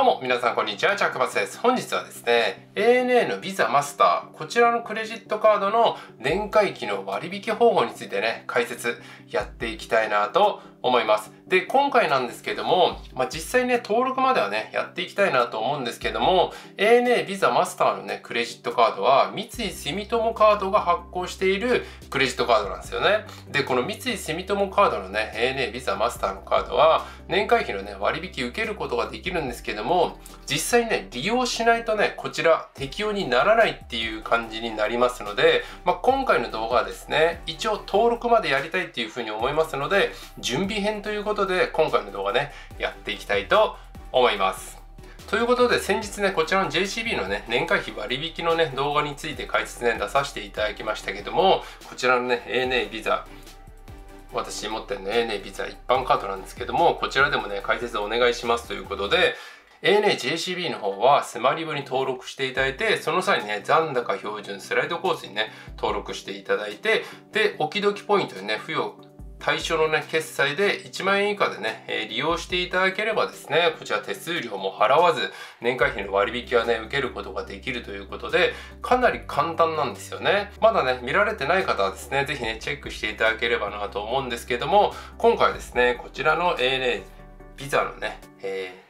どうも皆さんこんにちは、チャックバスです。本日はですね ANA の VISA MASTER こちらのクレジットカードの年会費の割引方法についてね、解説やっていきたいなと思います。で、今回なんですけども、実際ね登録まではねやっていきたいなと思うんですけども、 ANA VISA MASTER のねクレジットカードは三井住友カードが発行しているクレジットカードなんですよね。で、この三井住友カードのね ANA VISA MASTER のカードは年会費のね割引受けることができるんですけども、実際ね利用しないとねこちら適用にならないっていう感じになりますので、今回の動画はですね一応登録までやりたいっていうふうに思いますので、準備編ということで今回の動画ねやっていきたいと思います。ということで、先日ねこちらの JCB のね年会費割引のね動画について解説ね出させていただきましたけども、こちらのね ANA VISA、私持ってるの ANA VISA 一般カードなんですけども、こちらでもね解説お願いしますということで、ANA JCB の方はスマリブに登録していただいて、その際にね残高標準スライドコースにね登録していただいて、でおきどきポイントでね付与対象のね決済で1万円以下でね、利用していただければですね、こちら手数料も払わず年会費の割引はね受けることができるということで、かなり簡単なんですよね。まだね見られてない方はですね是非ねチェックしていただければなと思うんですけども、今回ですねこちらの ANA VISA のね、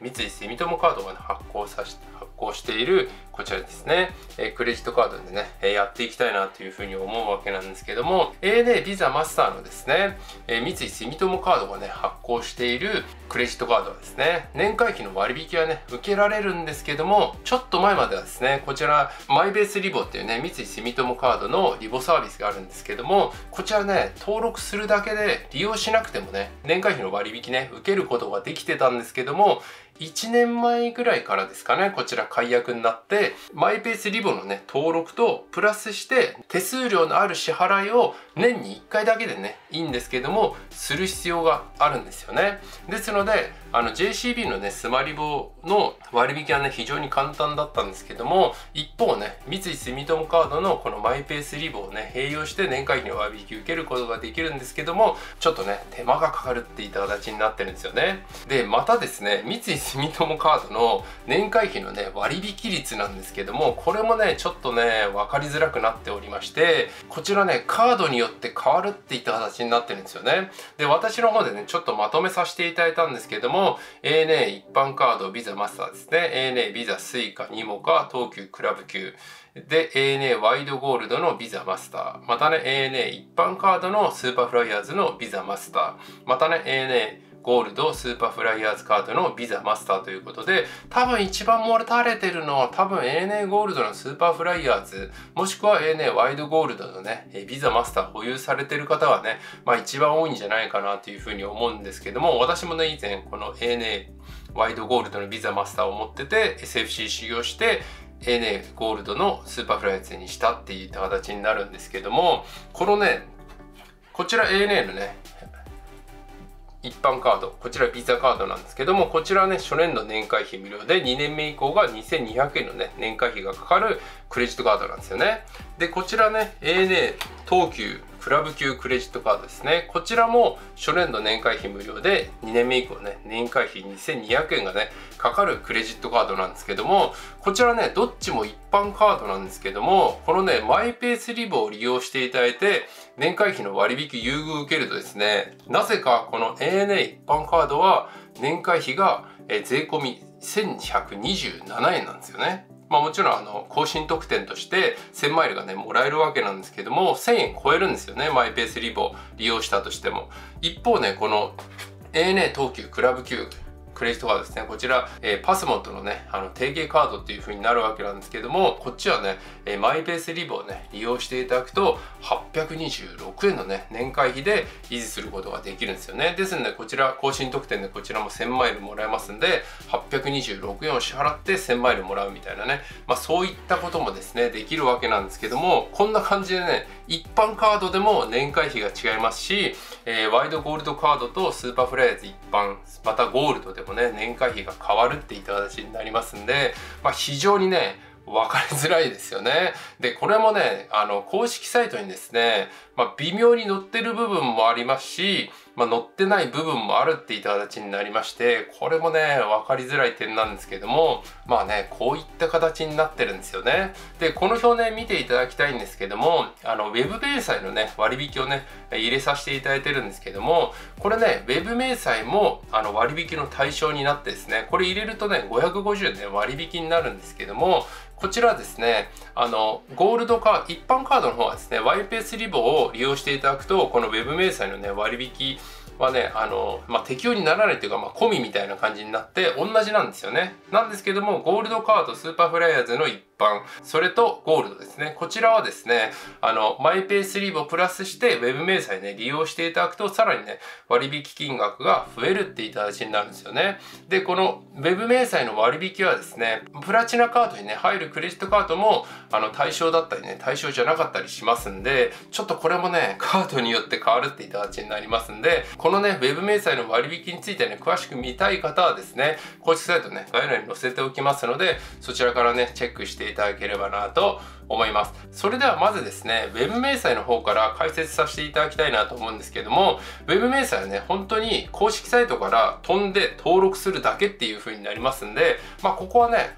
三井住友カードが、ね、発行しているこちらですね、クレジットカードでね、やっていきたいなというふうに思うわけなんですけども、 ANA VISA MASTER のですね、三井住友カードがね発行しているクレジットカードはですね年会費の割引はね受けられるんですけども、ちょっと前まではですねこちらマイベースリボっていうね三井住友カードのリボサービスがあるんですけども、こちらね登録するだけで利用しなくてもね年会費の割引ね受けることができてたんですけども、1年前ぐらいからですかねこちら解約になって、マイペースリボのね登録とプラスして手数料のある支払いを年に1回だけでねいいんですけどもする必要があるんですよね。ですのでJCB のねスマリボの割引はね非常に簡単だったんですけども、一方ね三井住友カードのこのマイペースリボをね併用して年会費の割引受けることができるんですけども、ちょっとね手間がかかるっていった形になってるんですよね。でまたですね三井住友カードの年会費のね割引率なんですけども、これもねちょっとね分かりづらくなっておりまして、こちらねカードによって変わるっていった形になってるんですよね。で私の方でねちょっとまとめさせていただいたんですけども、 ANA 一般カード VISA MASTER ですね、 ANA VISA Suica ニモカ東急クラブ級で ANA ワイドゴールドの VISA MASTER、 またね ANA 一般カードのスーパーフライヤーズの VISA MASTER、 またね ANAゴールドスーパーフライヤーズカードの VISA MASTER ということで、多分一番漏れたれてるのは多分 ANA ゴールドのスーパーフライヤーズもしくは ANA ワイドゴールドのね VISA MASTER 保有されてる方はね、一番多いんじゃないかなというふうに思うんですけども、私もね以前この ANA ワイドゴールドの VISA MASTER を持ってて SFC 修行してANA ゴールドのスーパーフライヤーズにしたっていった形になるんですけども、このねこちら ANA のね一般カード、こちら VISA カードなんですけども、こちらね初年度年会費無料で2年目以降が2200円のね年会費がかかるクレジットカードなんですよね。でこちらね ANA 東急クラブ級クレジットカードですね、こちらも初年度年会費無料で2年目以降ね年会費2200円がねかかるクレジットカードなんですけども、こちらねどっちも一般カードなんですけども、このねマイペースリボを利用していただいて年会費の割引優遇を受けるとですね、なぜかこの ANA 一般カードは年会費が税込み1127円なんですよね。もちろん更新特典として1000マイルがねもらえるわけなんですけども、1000円超えるんですよねマイペースリボ利用したとしても。一方ねこの ANA 東急クラブ級クレジットカードですね、こちら、パスモとのね提携カードっていう風になるわけなんですけども、こっちはね、マイペースリボをね利用していただくと826円のね年会費で維持することができるんですよね。ですのでこちら更新特典でこちらも1000マイルもらえますんで826円を支払って1000マイルもらうみたいなね、そういったこともですねできるわけなんですけども、こんな感じでね一般カードでも年会費が違いますし、ワイドゴールドカードとスーパーフライヤーズ一般またゴールドでもね年会費が変わるっていった形になりますんで、非常にね分かりづらいですよね。でこれもね公式サイトにですね、微妙に載ってる部分もありますし、まあ、載ってない部分もあるっていった形になりまして、これもね分かりづらい点なんですけども、まあねこういった形になってるんですよね。でこの表ね見ていただきたいんですけども、ウェブ明細のね割引をね入れさせていただいてるんですけども、これねウェブ明細も割引の対象になってですね、これ入れるとね550円で割引になるんですけども、こちらですね、ゴールドカード、一般カードの方はですね、VPass リボを利用していただくと、この Web 明細のね、割引はね、適用にならないというか、込みみたいな感じになって、同じなんですよね。なんですけども、ゴールドカード、スーパーフライヤーズの一般、それとゴールドですね。こちらはですね、VPass リボプラスして、Web 明細ね、利用していただくと、さらにね、割引金額が増えるっていう形になるんですよね。で、この Web 明細の割引はですね、プラチナカードにね、入るクレジットカードも対象だったりね対象じゃなかったりしますんで、ちょっとこれもねカードによって変わるっていった形になりますんで、このねウェブ明細の割引についてね詳しく見たい方はですね公式サイトね概要欄に載せておきますので、そちらからねチェックしていただければなと思います。それではまずですねウェブ明細の方から解説させていただきたいなと思うんですけども、ウェブ明細はね本当に公式サイトから飛んで登録するだけっていう風になりますんで、まあここはね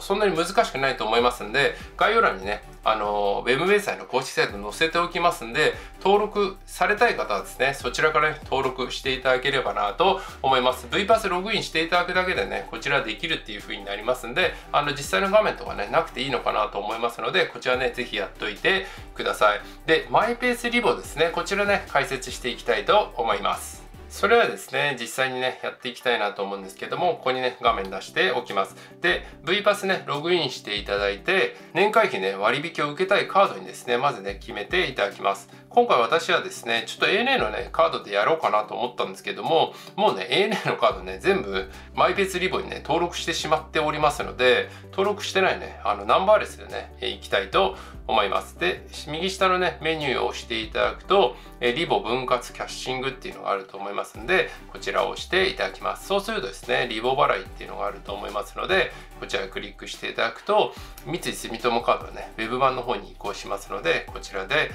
そんなに難しくないと思いますんで、概要欄にねウェブ明細の公式サイト載せておきますんで、登録されたい方はですねそちらから、ね、登録していただければなと思います。 VPass ログインしていただくだけでねこちらできるっていう風になりますんで、実際の画面とかねなくていいのかなと思いますので、こちらね是非やっといてください。で VPass リボですね、こちらね解説していきたいと思います。それはですね、実際にね、やっていきたいなと思うんですけども、ここにね、画面出しておきます。で、VPass ね、ログインしていただいて、年会費ね、割引を受けたいカードにですね、まずね、決めていただきます。今回私はですね、ちょっと ANA のね、カードでやろうかなと思ったんですけども、もうね、ANA のカードね、全部、MyPass リボにね、登録してしまっておりますので、登録してないね、ナンバーレスでね、いきたいと思います。で、右下のね、メニューを押していただくと、リボ分割キャッシングっていうのがあると思います。でこちらを押していただきます。そうするとですねリボ払いっていうのがあると思いますので、こちらをクリックしていただくと三井住友カードはねウェブ版の方に移行しますので、こちらで、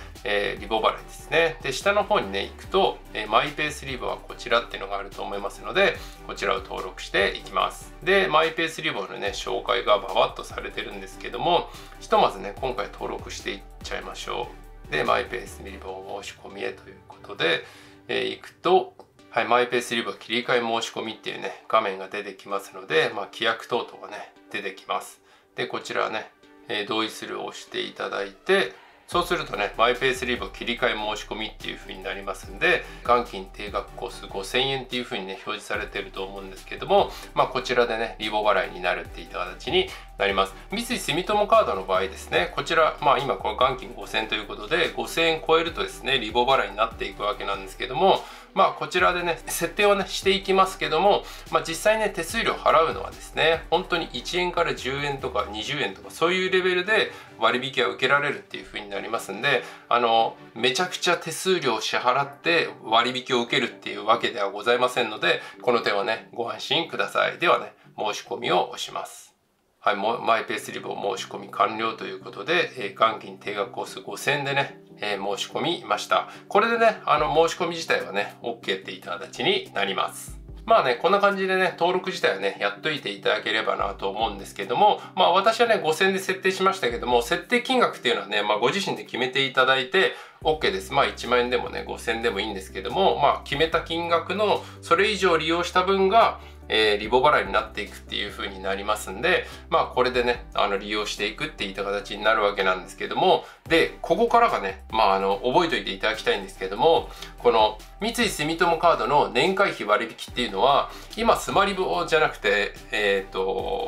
リボ払いですね。で下の方にね行くと、マイペースリボはこちらっていうのがあると思いますので、こちらを登録していきます。でマイペースリボのね紹介がババッとされてるんですけども、ひとまずね今回登録していっちゃいましょう。でマイペースリボを申し込みへということで、行くとはい、マイペースリボ切り替え申し込みっていうね画面が出てきますので、規約等々がね出てきます。でこちらね、同意するを押していただいて、そうするとねマイペースリボ切り替え申し込みっていう風になりますんで、元金定額コース5000円っていう風にね表示されてると思うんですけども、こちらでねリボ払いになるっていった形になります。三井住友カードの場合ですね、こちら今これ元金5000円ということで5000円超えるとですねリボ払いになっていくわけなんですけども、こちらでね設定をねしていきますけども、実際ね手数料払うのはですね本当に1円から10円とか20円とかそういうレベルで割引が受けられるっていう風になりますんで、めちゃくちゃ手数料を支払って割引を受けるっていうわけではございませんので、この点はねご安心ください。ではね申し込みを押します。はい、マイペースリボ申し込み完了ということで、元金定額コース5000円でね、申し込みました。これでね、申し込み自体はね、OK っていった形になります。こんな感じでね、登録自体はね、やっといていただければなと思うんですけども、私はね、5000円で設定しましたけども、設定金額っていうのはね、ご自身で決めていただいて、OK です。1万円でもね、5000円でもいいんですけども、決めた金額の、それ以上利用した分が、リボ払いになっていくっていう風になりますんで、これでね、利用していくっていった形になるわけなんですけども、で、ここからがね、覚えておいていただきたいんですけども、この、三井住友カードの年会費割引っていうのは、今、スマリボじゃなくて、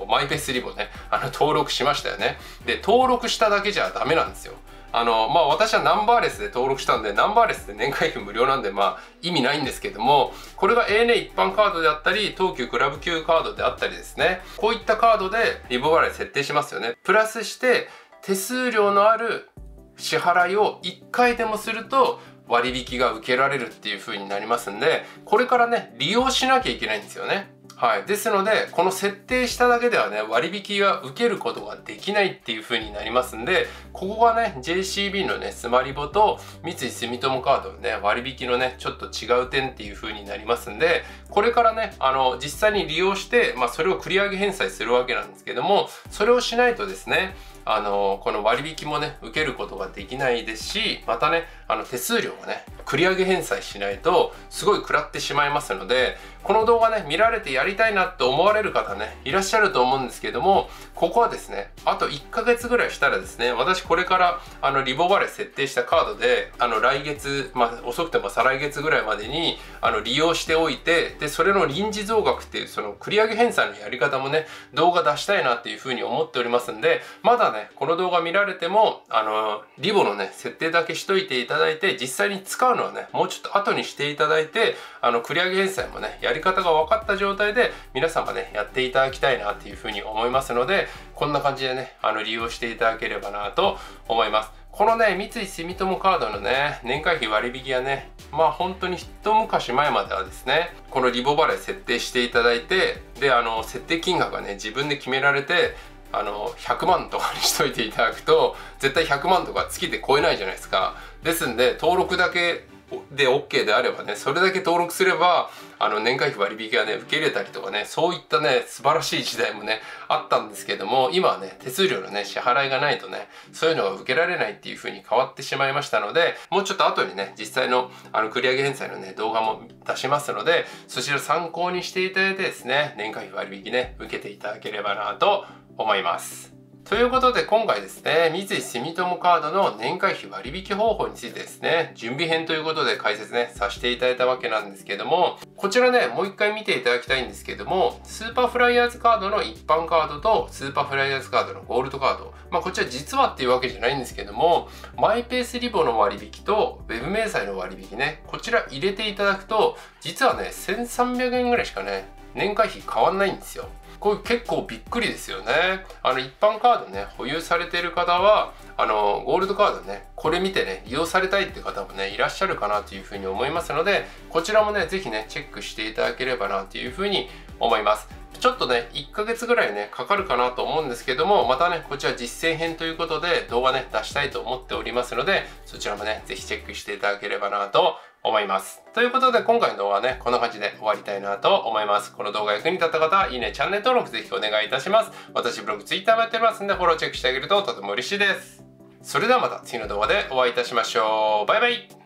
マイペースリボね、登録しましたよね。で、登録しただけじゃダメなんですよ。私はナンバーレスで登録したんで、ナンバーレスで年会費無料なんで、意味ないんですけども、これが ANA 一般カードであったり、東急クラブ級カードであったりですね、こういったカードでリボ払い設定しますよね。プラスして、手数料のある支払いを1回でもすると、割引が受けられるっていう風になりますんで、これからね、利用しなきゃいけないんですよね。はい、ですのでこの設定しただけではね割引は受けることができないっていう風になりますんで、ここがね JCB のねスマリボと三井住友カードのね割引のねちょっと違う点っていう風になりますんで、これからね実際に利用して、それを繰り上げ返済するわけなんですけども、それをしないとですねこの割引もね受けることができないですし、またね手数料をね繰り上げ返済しないとすごい食らってしまいますので、この動画ね見られてやりたいなって思われる方ねいらっしゃると思うんですけども、ここはですねあと1ヶ月ぐらいしたらですね、私これからリボ払い設定したカードで来月、遅くても再来月ぐらいまでに利用しておいて、でそれの臨時増額っていうその繰り上げ返済のやり方もね動画出したいなっていうふうに思っておりますんで、まだねこの動画見られてもリボのね設定だけしといていただいて、実際に使うのはねもうちょっと後にしていただいて、繰り上げ返済もねやり方が分かった状態で皆さんがねやっていただきたいなっていうふうに思いますので、こんな感じでね利用していただければなと思います。このね三井住友カードのね年会費割引はね本当に一昔前まではですねこのリボ払い設定していただいて、で設定金額がね自分で決められて100万とかにしといていただくと絶対100万とか月で超えないじゃないですか。ですんで登録だけで OK であればねそれだけ登録すれば年会費割引がね受け入れたりとかね、そういったね素晴らしい時代もねあったんですけども、今はね手数料のね支払いがないとねそういうのが受けられないっていう風に変わってしまいましたので、もうちょっと後にね実際の繰り上げ返済のね動画も出しますので、そちら参考にしていただいてですね年会費割引ね受けていただければなと思います。ということで今回ですね三井住友カードの年会費割引方法についてですね準備編ということで解説ねさせていただいたわけなんですけども、こちらねもう一回見ていただきたいんですけども、スーパーフライヤーズカードの一般カードとスーパーフライヤーズカードのゴールドカード、こちら実はっていうわけじゃないんですけども、マイペースリボの割引とウェブ明細の割引ねこちら入れていただくと実はね1300円ぐらいしかね年会費変わんないんですよ。これ結構びっくりですよね。一般カードね保有されている方はゴールドカードねこれ見てね利用されたいって方もねいらっしゃるかなというふうに思いますので、こちらもね是非ねチェックしていただければなというふうに思います。ちょっとね1ヶ月ぐらいねかかるかなと思うんですけども、またねこちら実践編ということで動画ね出したいと思っておりますので、そちらもね是非チェックしていただければなと思います。ということで今回の動画はねこんな感じで終わりたいなと思います。この動画役に立った方はいいね、チャンネル登録ぜひお願いいたします。私ブログ Twitter もやっておりますんでフォローチェックしてあげるととても嬉しいです。それではまた次の動画でお会いいたしましょう。バイバイ。